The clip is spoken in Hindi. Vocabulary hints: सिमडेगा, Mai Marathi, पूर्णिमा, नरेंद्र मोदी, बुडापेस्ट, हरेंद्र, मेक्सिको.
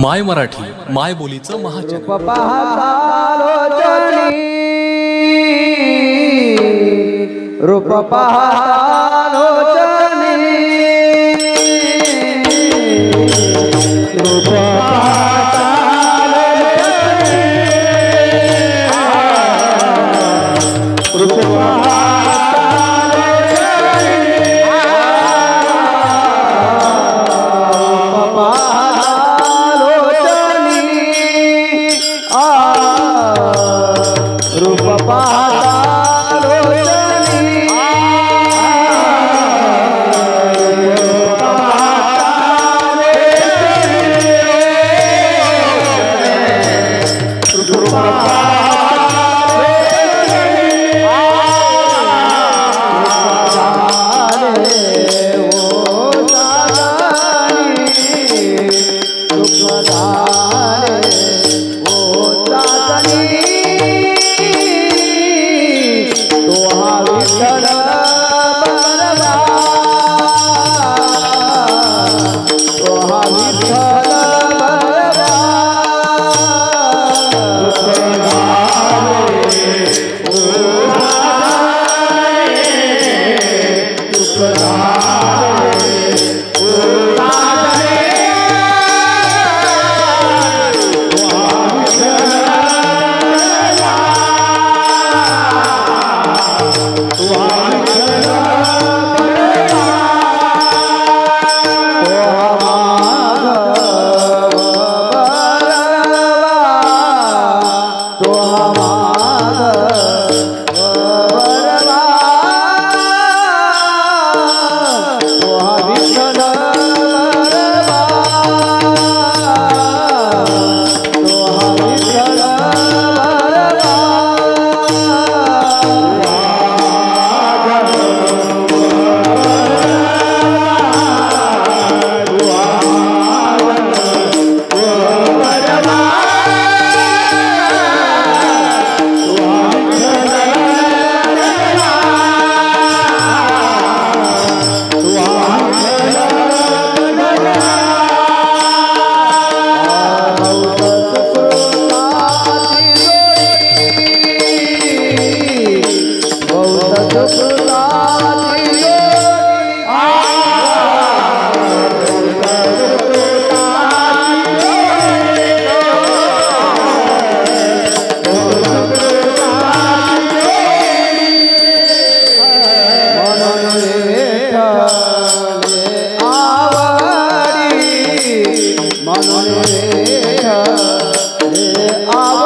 माय मराठी माय बोलीचं महाचॅनल रूप आवडी मनोरे आवडी।